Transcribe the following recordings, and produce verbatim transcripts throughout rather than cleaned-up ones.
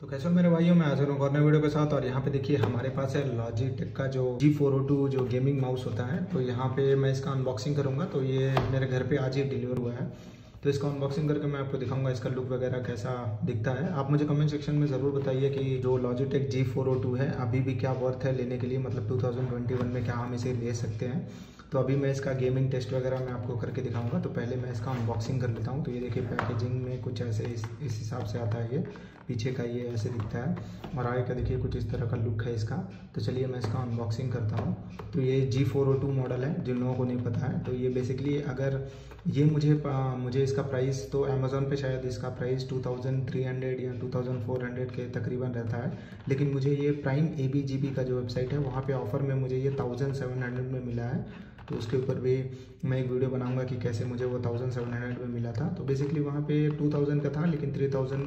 तो कैसे हो मेरे भाइयों, मैं हाजिर हूँ नए वीडियो के साथ। और यहाँ पे देखिए हमारे पास है लॉजिटेक का जो जी फोर ओ टू जो गेमिंग माउस होता है, तो यहाँ पे मैं इसका अनबॉक्सिंग करूँगा। तो ये मेरे घर पे आज ही डिलीवर हुआ है, तो इसका अनबॉक्सिंग करके मैं आपको दिखाऊंगा इसका लुक वगैरह कैसा दिखता है। आप मुझे कमेंट सेक्शन में ज़रूर बताइए कि जो लॉजिटेक जी फोर ओ टू है अभी भी क्या वर्थ है लेने के लिए, मतलब टू थाउजेंड ट्वेंटी वन में क्या हम इसे ले सकते हैं। तो अभी मैं इसका गेमिंग टेस्ट वगैरह मैं आपको करके दिखाऊंगा। तो पहले मैं इसका अनबॉक्सिंग कर लेता हूँ। तो ये देखिए पैकेजिंग में कुछ ऐसे इस इस हिसाब से आता है, ये पीछे का ये ऐसे दिखता है और आगे का देखिए कुछ इस तरह का लुक है इसका। तो चलिए मैं इसका अनबॉक्सिंग करता हूँ। तो ये जी फोर ओ टू मॉडल है, जिन लोगों को नहीं पता है। तो ये बेसिकली अगर ये मुझे मुझे इसका प्राइस तो अमेज़ोन पे शायद इसका price two thousand three hundred या टू थाउजेंड फोर हंड्रेड के तकरीबन रहता है, लेकिन मुझे ये prime A B G B का जो वेबसाइट है वहाँ पे ऑफ़र में मुझे ये सेवन्टीन हंड्रेड में मिला है। तो उसके ऊपर भी मैं एक वीडियो बनाऊंगा कि कैसे मुझे वो सेवन्टीन हंड्रेड में मिला था। तो बेसिकली वहाँ पे टू थाउजेंड का था, लेकिन थ्री थाउजेंड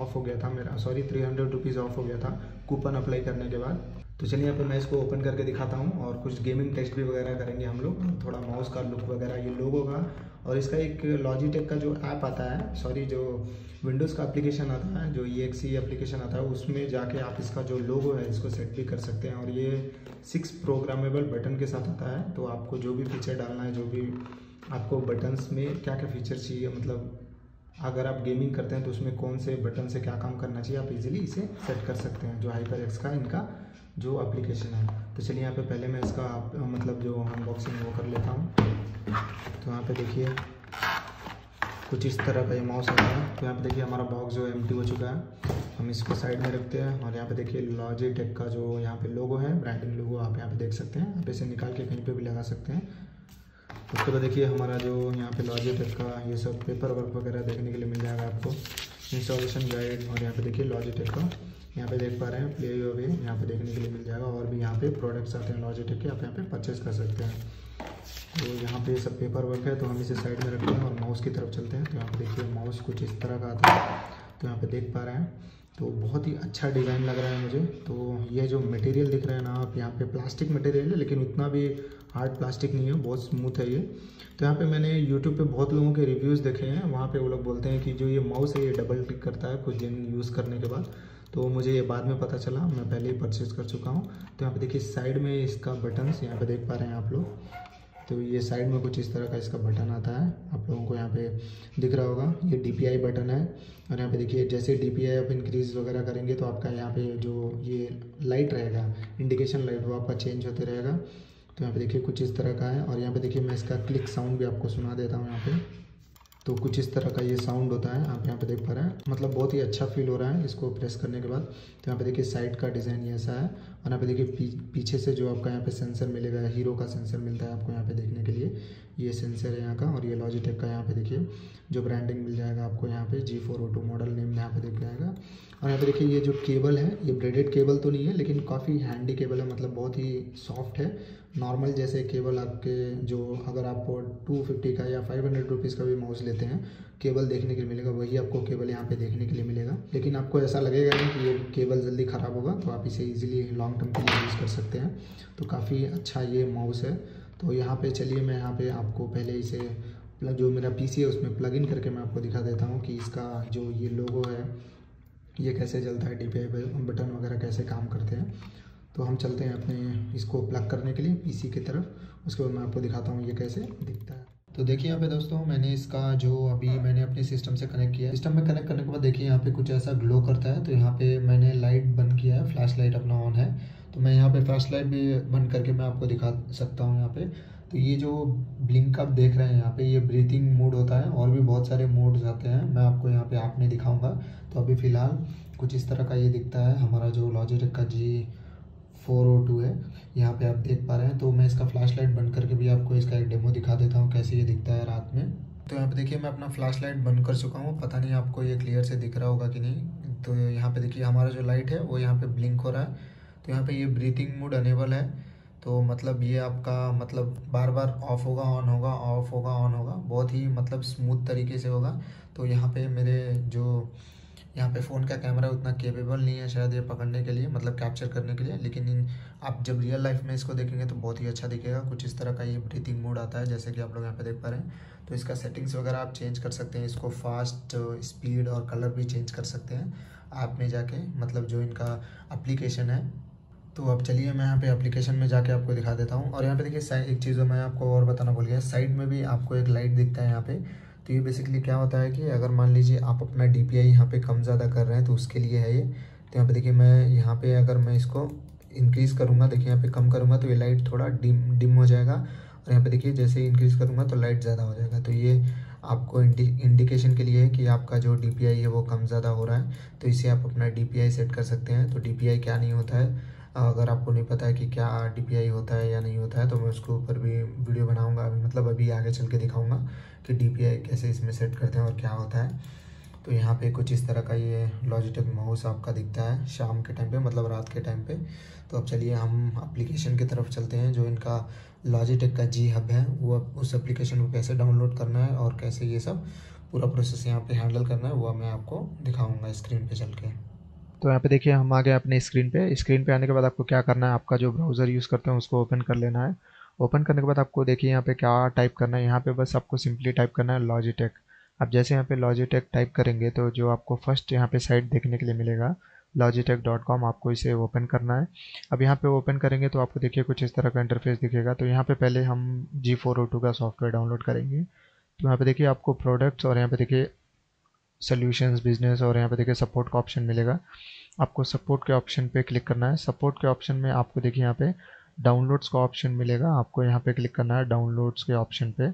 ऑफ हो गया था मेरा, sorry three hundred rupees off हो गया था कूपन अप्लाई करने के बाद। तो चलिए यहाँ पे मैं इसको ओपन करके दिखाता हूँ और कुछ गेमिंग टेस्ट भी वगैरह करेंगे हम लोग, थोड़ा माउस का लुक वगैरह, ये लोगो का। और इसका एक लॉजिटेक का जो ऐप आता है, सॉरी जो विंडोज़ का एप्लीकेशन आता है, जो ई एक्स ई एप्लीकेशन आता है, उसमें जाके आप इसका जो लोगो है इसको सेट भी कर सकते हैं। और ये सिक्स प्रोग्रामेबल बटन के साथ आता है, तो आपको जो भी फीचर डालना है, जो भी आपको बटन्स में क्या क्या फीचर चाहिए, मतलब अगर आप गेमिंग करते हैं तो उसमें कौन से बटन से क्या काम करना चाहिए, आप इजीली इसे सेट कर सकते हैं, जो हाइपर एक्स का इनका जो एप्लीकेशन है। तो चलिए यहाँ पे पहले मैं इसका मतलब जो अनबॉक्सिंग वो कर लेता हूँ। तो यहाँ पे देखिए कुछ इस तरह का ये माउस आता है। तो यहाँ पे देखिए हमारा बॉक्स जो एम्प्टी हो चुका है, हम इसको साइड में रखते हैं। और यहाँ पे देखिए लॉजिटेक का जो यहाँ पे लोगो है, ब्रांडिंग लोगो, आप यहाँ पे देख सकते हैं। आप इसे निकाल के कहीं पे भी लगा सकते हैं। उसके बाद देखिए हमारा जो यहाँ पे लॉजिटेक का ये सब पेपर वर्क वगैरह देखने के लिए मिल जाएगा आपको, इंस्टॉलेशन गाइड। और यहाँ पे देखिए लॉजिटेक का यहाँ पे देख पा रहे हैं प्ले व्यू भी यहाँ पे देखने के लिए मिल जाएगा। और भी यहाँ पे प्रोडक्ट्स आते हैं लॉजिटेक के, आप यहाँ पे परचेज कर सकते हैं। तो यहाँ पे सब पेपर वर्क है, तो हम इसे साइड में रखते हैं और माउस की तरफ चलते हैं। तो यहाँ पे देखिए माउस कुछ इस तरह का आता है, तो यहाँ पे देख पा रहे हैं। तो बहुत ही अच्छा डिज़ाइन लग रहा है मुझे। तो ये जो मटेरियल दिख रहा है ना आप, यहाँ पे प्लास्टिक मटेरियल है, लेकिन उतना भी हार्ड प्लास्टिक नहीं है, बहुत स्मूथ है ये। तो यहाँ पे मैंने यूट्यूब पे बहुत लोगों के रिव्यूज़ देखे हैं, वहाँ पे वो लोग बोलते हैं कि जो ये माउस है ये डबल क्लिक करता है कुछ दिन यूज़ करने के बाद। तो मुझे ये बाद में पता चला, मैं पहले ही परचेज कर चुका हूँ। तो यहाँ पर देखिए साइड में इसका बटन्स यहाँ पर देख पा रहे हैं आप लोग। तो ये साइड में कुछ इस तरह का इसका बटन आता है, आप लोगों को यहाँ पे दिख रहा होगा, ये डी पी आई बटन है। और यहाँ पे देखिए जैसे डी पी आई आप इंक्रीज़ वगैरह करेंगे तो आपका यहाँ पे जो ये लाइट रहेगा, इंडिकेशन लाइट, वो आपका चेंज होते रहेगा। तो यहाँ पे देखिए कुछ इस तरह का है। और यहाँ पे देखिए मैं इसका क्लिक साउंड भी आपको सुना देता हूँ यहाँ पर। तो कुछ इस तरह का ये साउंड होता है, आप यहाँ पे देख पा रहे हैं। मतलब बहुत ही अच्छा फील हो रहा है इसको प्रेस करने के बाद। तो यहाँ पे देखिए साइड का डिज़ाइन ऐसा है। और यहाँ पे देखिए पी, पीछे से जो आपका यहाँ पे सेंसर मिलेगा, हीरो का सेंसर मिलता है आपको यहाँ पे देखने के लिए, ये सेंसर है यहाँ का। और ये लॉजिटेक का यहाँ पे देखिए जो ब्रांडिंग मिल जाएगा आपको यहाँ पे, जी फोर ओ टू मॉडल नेम यहाँ पे दिख जाएगा। और यहाँ पे देखिए ये जो केबल है, ये ब्रेडेड केबल तो नहीं है, लेकिन काफ़ी हैंडी केबल है, मतलब बहुत ही सॉफ्ट है। नॉर्मल जैसे केबल आपके जो, अगर आप टू फिफ्टी का या फाइव हंड्रेड रुपीज़ का भी माउस लेते हैं, केबल देखने के लिए मिलेगा, वही आपको केबल यहाँ पे देखने के लिए मिलेगा। लेकिन आपको ऐसा लगेगा नहीं कि ये केबल जल्दी ख़राब होगा, तो आप इसे इजीली लॉन्ग टर्म के लिए यूज़ कर सकते हैं। तो काफ़ी अच्छा ये माउस है। तो यहाँ पे चलिए मैं यहाँ पे आपको पहले इसे प्लग, जो मेरा पीसी है उसमें प्लग इन करके मैं आपको दिखा देता हूँ कि इसका जो ये लोगो है ये कैसे चलता है, डी पी आई बटन वगैरह कैसे काम करते हैं। तो हम चलते हैं अपने इसको प्लग करने के लिए पीसी की तरफ, उसके बाद मैं आपको दिखाता हूँ ये कैसे दिखता है। तो देखिए यहाँ पे दोस्तों, मैंने इसका जो अभी मैंने अपने सिस्टम से कनेक्ट किया है, सिस्टम में कनेक्ट करने के बाद देखिए यहाँ पे कुछ ऐसा ग्लो करता है। तो यहाँ पे मैंने लाइट बंद किया है, फ्लैश लाइट अपना ऑन है। तो मैं यहाँ पे फ्लैश लाइट भी बंद करके मैं आपको दिखा सकता हूँ यहाँ पे। तो ये जो ब्लिंक आप देख रहे हैं यहाँ पे, ये ब्रीथिंग मोड होता है, और भी बहुत सारे मोड्स आते हैं, मैं आपको यहाँ पे ऐप में दिखाऊँगा। तो अभी फ़िलहाल कुछ इस तरह का ये दिखता है हमारा जो लॉजिटेक का जी फोर ओ टू है, यहाँ पे आप देख पा रहे हैं। तो मैं इसका फ्लैश लाइट बंद करके भी आपको इसका एक डेमो दिखा देता हूँ कैसे ये दिखता है रात में। तो यहाँ पे देखिए मैं अपना फ्लैश लाइट बंद कर चुका हूँ, पता नहीं आपको ये क्लियर से दिख रहा होगा कि नहीं। तो यहाँ पे देखिए हमारा जो लाइट है वो यहाँ पे ब्लिंक हो रहा है। तो यहाँ पे ये ब्रीथिंग मोड अनेबल है, तो मतलब ये आपका मतलब बार बार ऑफ होगा, ऑन होगा, ऑफ होगा, ऑन होगा, बहुत ही मतलब स्मूथ तरीके से होगा। तो यहाँ पे मेरे जो यहाँ पे फ़ोन का कैमरा उतना कैपेबल नहीं है शायद ये पकड़ने के लिए, मतलब कैप्चर करने के लिए, लेकिन आप जब रियल लाइफ में इसको देखेंगे तो बहुत ही अच्छा दिखेगा। कुछ इस तरह का ये ब्रीथिंग मोड आता है जैसे कि आप लोग यहाँ पे देख पा रहे हैं। तो इसका सेटिंग्स वगैरह आप चेंज कर सकते हैं, इसको फास्ट, स्पीड और कलर भी चेंज कर सकते हैं। ऐप में जाके, मतलब जो इनका एप्लीकेशन है। तो अब चलिए मैं यहाँ पे एप्लीकेशन में जाके आपको दिखा देता हूँ। और यहाँ पे देखिए एक चीज़ मैं आपको और बताना भूल गया, साइड में भी आपको एक लाइट दिखता है यहाँ पे। तो ये बेसिकली क्या होता है कि अगर मान लीजिए आप अपना डी पी आई यहाँ पर कम ज़्यादा कर रहे हैं तो उसके लिए है ये। तो यहाँ पे देखिए मैं यहाँ पे अगर मैं इसको इंक्रीज़ करूँगा, देखिए यहाँ पे कम करूँगा तो ये लाइट थोड़ा डिम डिम हो जाएगा। और यहाँ पे देखिए जैसे ही इंक्रीज़ करूँगा तो लाइट ज़्यादा हो जाएगा। तो ये आपको इंडि इंडिकेशन के लिए है कि आपका जो डी पी आई है वो कम ज़्यादा हो रहा है। तो इसे आप अपना डी पी आई सेट कर सकते हैं। तो डी पी आई क्या नहीं होता है, अगर आपको नहीं पता है कि क्या डी पी आई होता है या नहीं होता है, तो मैं उसके ऊपर भी वीडियो बनाऊँगा अभी, मतलब अभी आगे चल के दिखाऊँगा कि डी पी आई कैसे इसमें सेट करते हैं और क्या होता है। तो यहाँ पे कुछ इस तरह का ये लॉजिटेक माउस आपका दिखता है शाम के टाइम पे, मतलब रात के टाइम पे। तो अब चलिए हम एप्लीकेशन की तरफ चलते हैं, जो इनका लॉजिटेक का जी हब है, वो उस एप्लीकेशन को कैसे डाउनलोड करना है और कैसे ये सब पूरा प्रोसेस यहाँ पे हैंडल करना है, वो मैं आपको दिखाऊँगा स्क्रीन पे चल के। तो यहाँ पे देखिए हम आ गए अपने स्क्रीन पे। स्क्रीन पे आने के बाद आपको क्या करना है, आपका जो ब्राउज़र यूज़ करते हैं उसको ओपन कर लेना है। ओपन करने के बाद आपको देखिए यहाँ पे क्या टाइप करना है, यहाँ पे बस आपको सिंपली टाइप करना है लॉजिटेक। आप जैसे यहाँ पे लॉजिटेक टाइप करेंगे तो जो आपको फर्स्ट यहाँ पे साइट देखने के लिए मिलेगा लॉजिटेक डॉट कॉम, आपको इसे ओपन करना है। अब यहाँ पे ओपन करेंगे तो आपको देखिए कुछ इस तरह का इंटरफेस दिखेगा। तो यहाँ पे पहले हम जी फोर ओ टू का सॉफ्टवेयर डाउनलोड करेंगे। तो यहाँ पे देखिए आपको प्रोडक्ट्स और यहाँ पे देखिए सोल्यूशंस, बिजनेस और यहाँ पे देखिए सपोर्ट का ऑप्शन मिलेगा। आपको सपोर्ट के ऑप्शन पे क्लिक करना है। सपोर्ट के ऑप्शन में आपको देखिए यहाँ पे डाउनलोड्स का ऑप्शन मिलेगा, आपको यहाँ पे क्लिक करना है डाउनलोड्स के ऑप्शन पे।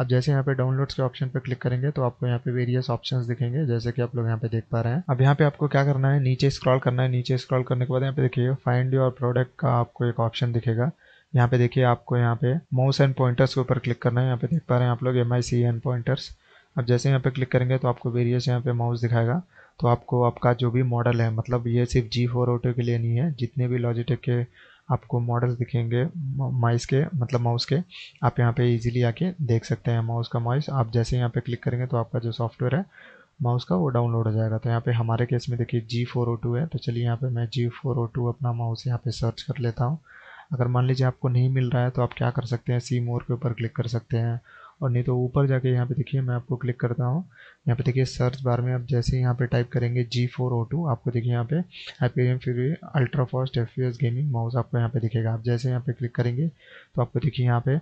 अब जैसे यहाँ पे डाउनलोड्स के ऑप्शन पे क्लिक करेंगे तो आपको यहाँ पे वेरियस ऑप्शंस दिखेंगे, जैसे कि आप लोग यहाँ पे देख पा रहे हैं। अब यहाँ पे आपको क्या करना है, नीचे स्क्रॉल करना है। नीचे स्क्रॉल करने के बाद यहाँ पे देखिए फाइंड योर प्रोडक्ट का आपको एक ऑप्शन दिखेगा। यहाँ पे देखिए आपको यहाँ पे माउस एंड पॉइंटर्स के ऊपर क्लिक करना है। यहाँ पे देख पा रहे हैं आप लोग M I C and pointers. अब जैसे यहाँ पे क्लिक करेंगे तो आपको वेरियस यहाँ पे माउस दिखाएगा। तो आपको आपका जो भी मॉडल है, मतलब ये सिर्फ जी फोर ओ टू के लिए नहीं है, जितने भी लॉजिटेक के आपको मॉडल्स दिखेंगे माइस के, मतलब माउस के, आप यहाँ पे इजीली आके देख सकते हैं माउस का माउस। आप जैसे यहाँ पे क्लिक करेंगे तो आपका जो सॉफ्टवेयर है माउस का वो डाउनलोड हो जाएगा। तो यहाँ पे हमारे केस में देखिए जी फोर ओ टू है। तो चलिए यहाँ पे मैं जी फोर ओ टू अपना माउस यहाँ पे सर्च कर लेता हूँ। अगर मान लीजिए आपको नहीं मिल रहा है तो आप क्या कर सकते हैं, सी मोर के ऊपर क्लिक कर सकते हैं, और नहीं तो ऊपर जाके यहाँ पे देखिए मैं आपको क्लिक करता हूँ। यहाँ पे देखिए सर्च बार में आप जैसे यहाँ पे टाइप करेंगे जी फोर ओ टू, आपको देखिए यहाँ पे आई पी एम फिर ultra fast F P S gaming mouse आपको यहाँ पे दिखेगा। आप जैसे यहाँ पे क्लिक करेंगे तो आपको देखिए यहाँ पे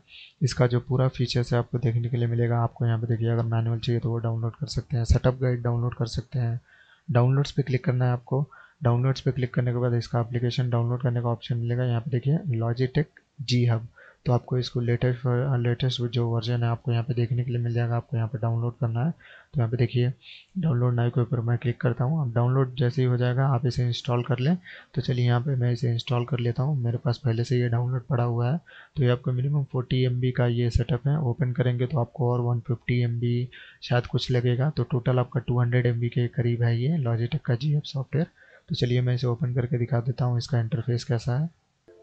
इसका जो पूरा फीचर्स है आपको देखने के लिए मिलेगा। आपको यहाँ पे देखिए अगर मैनुअल चाहिए तो वो डाउनलोड कर सकते हैं, सेटअप गाइड डाउनलोड कर सकते हैं। डाउनलोड्स पर क्लिक करना है आपको। डाउनलोड्स पर क्लिक करने के बाद इसका एप्लीकेशन डाउनलोड करने का ऑप्शन मिलेगा। यहाँ पे देखिए लॉजिटेक जी हब। तो आपको इसको लेटेस्ट लेटेस्ट जो वर्जन है आपको यहाँ पे देखने के लिए मिल जाएगा। आपको यहाँ पे डाउनलोड करना है। तो यहाँ पे देखिए डाउनलोड नाउ के ऊपर मैं क्लिक करता हूँ। अब डाउनलोड जैसे ही हो जाएगा आप इसे इंस्टॉल कर लें। तो चलिए यहाँ पे मैं इसे इंस्टॉल कर लेता हूँ। मेरे पास पहले से ये डाउनलोड पड़ा हुआ है। तो ये आपको मिनिमम फोर्टी एम बी का ये सेटअप है। ओपन करेंगे तो आपको और वन फिफ्टी एम बी शायद कुछ लगेगा। तो टोटल आपका टू हंड्रेड एम बी के करीब है ये लॉजिटेक का जी हब सॉफ्टवेयर। तो चलिए मैं इसे ओपन करके दिखा देता हूँ इसका इंटरफेस कैसा है।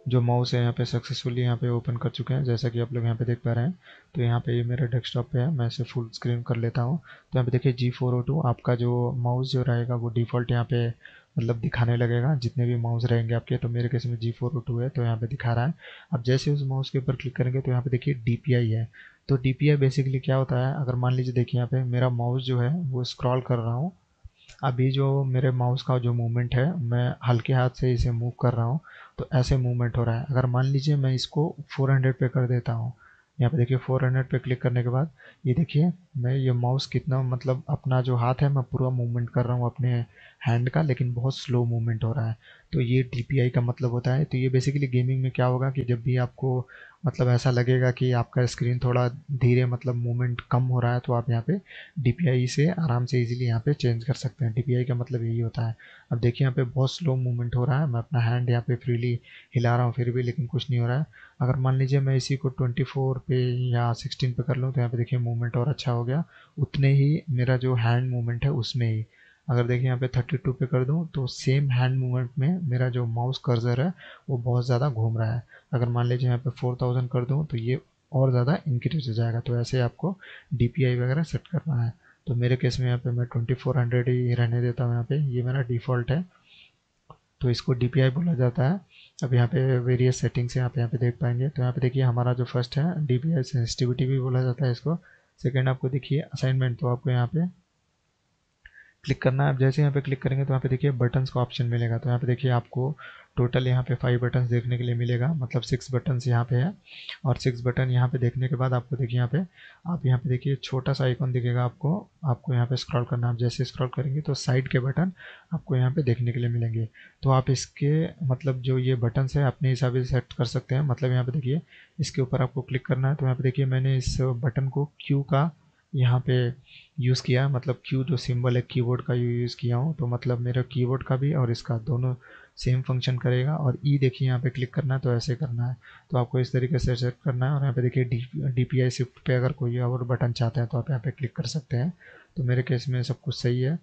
जो माउस है यहाँ पे सक्सेसफुली यहाँ पे ओपन कर चुके हैं, जैसा कि आप लोग यहाँ पे देख पा रहे हैं। तो यहाँ पे ये मेरा डेस्कटॉप पे है, मैं इसे फुल स्क्रीन कर लेता हूँ। तो यहाँ पे देखिए जी फोर ओ टू आपका जो माउस जो रहेगा वो डिफ़ॉल्ट यहाँ पे मतलब दिखाने लगेगा, जितने भी माउस रहेंगे आपके। तो मेरे केस में जी फोर ओ टू है तो यहाँ पे दिखा रहा है। अब जैसे उस माउस के ऊपर क्लिक करेंगे तो यहाँ पे देखिए डी पी आई है। तो डी पी आई बेसिकली क्या होता है, अगर मान लीजिए देखिए यहाँ पे मेरा माउस जो है वो स्क्रॉल कर रहा हूँ, अभी जो मेरे माउस का जो मूवमेंट है मैं हल्के हाथ से इसे मूव कर रहा हूँ, तो ऐसे मूवमेंट हो रहा है। अगर मान लीजिए मैं इसको फोर हंड्रेड पे कर देता हूँ, यहाँ पे देखिए फोर हंड्रेड पे क्लिक करने के बाद ये देखिए मैं ये माउस कितना, मतलब अपना जो हाथ है मैं पूरा मूवमेंट कर रहा हूँ अपने हैंड का, लेकिन बहुत स्लो मूवमेंट हो रहा है। तो ये डी पी आई का मतलब होता है। तो ये बेसिकली गेमिंग में क्या होगा कि जब भी आपको मतलब ऐसा लगेगा कि आपका स्क्रीन थोड़ा धीरे, मतलब मूवमेंट कम हो रहा है, तो आप यहाँ पे डी पी आई से आराम से इजीली यहाँ पे चेंज कर सकते हैं। डी पी आई का मतलब यही होता है। अब देखिए यहाँ पे बहुत स्लो मूवमेंट हो रहा है, मैं अपना हैंड यहाँ पे फ्रीली हिला रहा हूँ फिर भी, लेकिन कुछ नहीं हो रहा है। अगर मान लीजिए मैं इसी को ट्वेंटी फोर पे या सिक्सटीन पे कर लूँ तो यहाँ पे देखिए मूवमेंट और अच्छा हो गया, उतने ही मेरा जो हैंड मूवमेंट है उसमें ही। अगर देखिए यहाँ पे थर्टी टू पे कर दूँ तो सेम हैंड मूवमेंट में मेरा जो माउस कर्सर है वो बहुत ज़्यादा घूम रहा है। अगर मान लीजिए यहाँ पे फोर थाउज़ेंड कर दूँ तो ये और ज़्यादा इंक्रीज हो जाएगा। तो ऐसे आपको डी पी आई वगैरह सेट करना है। तो मेरे केस में यहाँ पे मैं ट्वेंटी फोर हंड्रेड ही रहने देता हूँ। यहाँ पे ये मेरा डिफ़ॉल्ट है, तो इसको डी पी आई बोला जाता है। अब यहाँ पे वेरियस सेटिंग्स यहाँ पे यहाँ पे देख पाएंगे। तो यहाँ पे देखिए हमारा जो फर्स्ट है डी पी आई सेंसिटिविटी भी बोला जाता है इसको। सेकेंड आपको देखिए असाइनमेंट, तो आपको यहाँ पे क्लिक करना है। आप जैसे यहाँ पे क्लिक करेंगे तो यहाँ पे देखिए बटन्स का ऑप्शन मिलेगा। तो यहाँ पे देखिए आपको टोटल यहाँ पे फाइव बटन्स देखने के लिए मिलेगा, मतलब सिक्स बटन्स यहाँ पे है। और सिक्स बटन यहाँ पे देखने के बाद आपको देखिए यहाँ पे आप यहाँ पे देखिए छोटा सा आइकॉन दिखेगा आपको, आपको यहाँ पे स्क्रॉल करना है। आप जैसे स्क्रॉल करेंगे तो साइड के बटन आपको यहाँ पे देखने के लिए मिलेंगे। तो आप इसके मतलब जो ये बटन्स है अपने हिसाब से सेट कर सकते हैं। मतलब यहाँ पे देखिए इसके ऊपर आपको क्लिक करना है। तो यहाँ पे देखिए मैंने इस बटन को क्यू का यहाँ पे यूज़ किया, मतलब क्यू जो सिंबल है कीबोर्ड का यूज़ किया हूँ। तो मतलब मेरा कीबोर्ड का भी और इसका दोनों सेम फंक्शन करेगा। और ई देखिए यहाँ पे क्लिक करना है तो ऐसे करना है। तो आपको इस तरीके से सेट करना है। और यहाँ पे देखिए D D P I shift पे अगर कोई और बटन चाहता है तो आप यहाँ पे क्लिक कर सकते हैं। तो मेरे केस में सब कुछ सही है।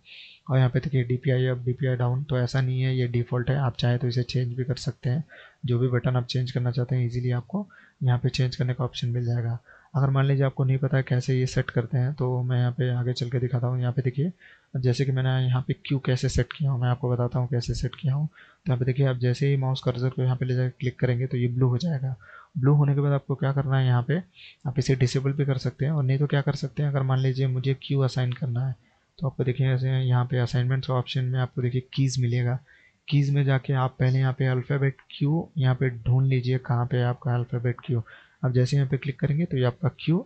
और यहाँ पे देखिए D P I up D P I down, तो ऐसा नहीं है, ये डिफ़ॉल्ट है। आप चाहें तो इसे चेंज भी कर सकते हैं। जो भी बटन आप चेंज करना चाहते हैं ईजिली आपको यहाँ पर चेंज करने का ऑप्शन मिल जाएगा। अगर मान लीजिए आपको नहीं पता है कैसे ये सेट करते हैं तो मैं यहाँ पे आगे चल के दिखाता हूँ। यहाँ पे देखिए जैसे कि मैंने यहाँ पे क्यू कैसे सेट किया हूँ, मैं आपको बताता हूँ कैसे सेट किया हूँ। तो यहाँ पे देखिए आप जैसे ही माउस कर्सर को यहाँ पे ले जाकर क्लिक करेंगे तो ये ब्लू हो जाएगा। ब्लू होने के बाद आपको क्या करना है, यहाँ पे आप इसे डिसेबल भी कर सकते हैं। और नहीं तो क्या कर सकते हैं, अगर मान लीजिए मुझे क्यू असाइन करना है तो आपको देखिए ऐसे यहाँ पे असाइनमेंट्स ऑप्शन में आपको देखिए कीज़ मिलेगा। कीज़ में जाके आप पहले यहाँ पे अल्फ़ाबेट क्यू यहाँ पे ढूंढ लीजिए कहाँ पे आपका अल्फ़ाबेट क्यू। आप जैसे यहाँ पे क्लिक करेंगे तो ये आपका क्यू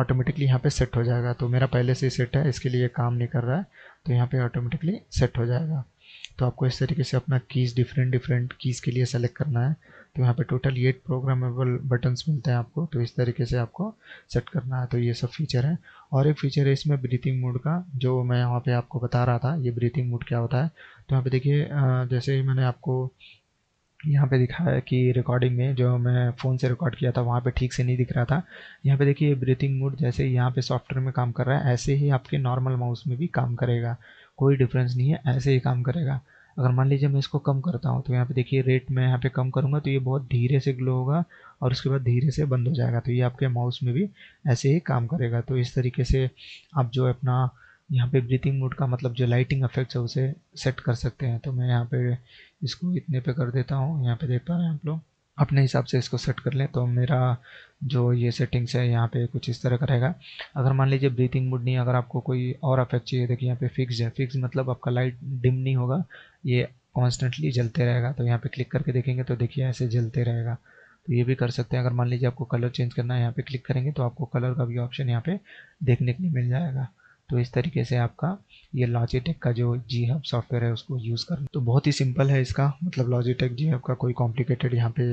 ऑटोमेटिकली यहाँ पे सेट हो जाएगा। तो मेरा पहले से ही सेट है, इसके लिए काम नहीं कर रहा है, तो यहाँ पे ऑटोमेटिकली सेट हो जाएगा। तो आपको इस तरीके से अपना कीज़ डिफरेंट डिफरेंट कीज़ के लिए सेलेक्ट करना है। तो यहाँ पे टोटल एट प्रोग्रामेबल बटन्स मिलते हैं आपको। तो इस तरीके से आपको सेट करना है। तो ये सब फीचर है। और एक फीचर है इसमें ब्रीथिंग मोड का, जो मैं यहाँ पे आपको बता रहा था। ये ब्रीथिंग मोड क्या होता है, तो यहाँ पे देखिए जैसे ही मैंने आपको यहाँ पे दिखा है कि रिकॉर्डिंग में जो मैं फ़ोन से रिकॉर्ड किया था वहाँ पे ठीक से नहीं दिख रहा था। यहाँ पे देखिए ब्रीथिंग मोड जैसे यहाँ पे सॉफ्टवेयर में काम कर रहा है ऐसे ही आपके नॉर्मल माउस में भी काम करेगा, कोई डिफरेंस नहीं है, ऐसे ही काम करेगा। अगर मान लीजिए मैं इसको कम करता हूँ तो यहाँ पे देखिए रेट मैं यहाँ पे कम करूँगा तो ये बहुत धीरे से ग्लो होगा और उसके बाद धीरे से बंद हो जाएगा। तो ये आपके माउस में भी ऐसे ही काम करेगा। तो इस तरीके से आप जो अपना यहाँ पे ब्रीथिंग मोड का मतलब जो लाइटिंग इफेक्ट्स है उसे सेट कर सकते हैं। तो मैं यहाँ पे इसको इतने पे कर देता हूँ। यहाँ पे देख पा रहे हैं आप लोग, अपने हिसाब से इसको सेट कर लें। तो मेरा जो ये सेटिंग्स है यहाँ पे कुछ इस तरह का रहेगा। अगर मान लीजिए ब्रीथिंग मोड नहीं, अगर आपको कोई और इफेक्ट चाहिए, देखिए यहाँ पे फिक्स है। फिक्स मतलब आपका लाइट डिम नहीं होगा, ये कॉन्स्टेंटली जलते रहेगा। तो यहाँ पर क्लिक करके देखेंगे तो देखिए ऐसे जलते रहेगा। तो ये भी कर सकते हैं। अगर मान लीजिए आपको कलर चेंज करना है, यहाँ पर क्लिक करेंगे तो आपको कलर का भी ऑप्शन यहाँ पर देखने के लिए मिल जाएगा। तो इस तरीके से आपका ये लॉजिटेक का जो जी हब सॉफ्टवेयर है उसको यूज़ करना तो बहुत ही सिंपल है इसका। मतलब लॉजिटेक जी हब का कोई कॉम्प्लिकेटेड यहाँ पे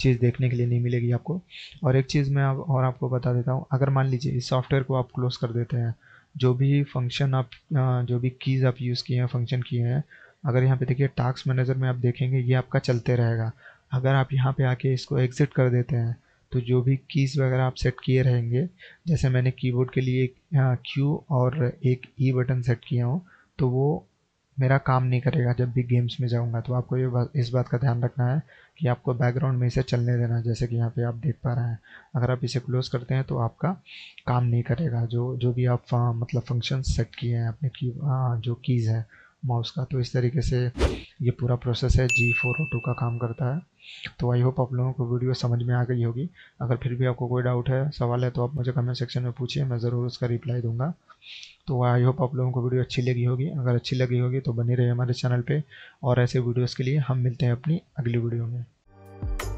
चीज़ देखने के लिए नहीं मिलेगी आपको। और एक चीज़ मैं आप और आपको बता देता हूँ, अगर मान लीजिए इस सॉफ्टवेयर को आप क्लोज़ कर देते हैं, जो भी फंक्शन आप जो भी कीज़ आप यूज़ किए हैं, फंक्शन किए हैं, अगर यहाँ पर देखिए टास्क मैनेजर में आप देखेंगे ये आपका चलते रहेगा। अगर आप यहाँ पर आके इसको एग्ज़िट कर देते हैं तो जो भी कीज़ वगैरह आप सेट किए रहेंगे, जैसे मैंने कीबोर्ड के लिए क्यू और एक ई बटन सेट किया हूँ, तो वो मेरा काम नहीं करेगा जब भी गेम्स में जाऊँगा। तो आपको ये बात इस बात का ध्यान रखना है कि आपको बैकग्राउंड में इसे चलने देना है, जैसे कि यहाँ पे आप देख पा रहे हैं। अगर आप इसे क्लोज़ करते हैं तो आपका काम नहीं करेगा जो जो भी आप आ, मतलब फंक्शन सेट किए हैं अपने की आ, जो कीज़ है माउस का। तो इस तरीके से ये पूरा प्रोसेस है, जी फोर ओ टू का काम करता है। तो आई होप आप लोगों को वीडियो समझ में आ गई होगी। अगर फिर भी आपको कोई डाउट है, सवाल है, तो आप मुझे कमेंट सेक्शन में पूछिए, मैं ज़रूर उसका रिप्लाई दूंगा। तो आई होप आप लोगों को वीडियो अच्छी लगी होगी। अगर अच्छी लगी होगी तो बने रहिए हमारे चैनल पे, और ऐसे वीडियोज़ के लिए हम मिलते हैं अपनी अगली वीडियो में।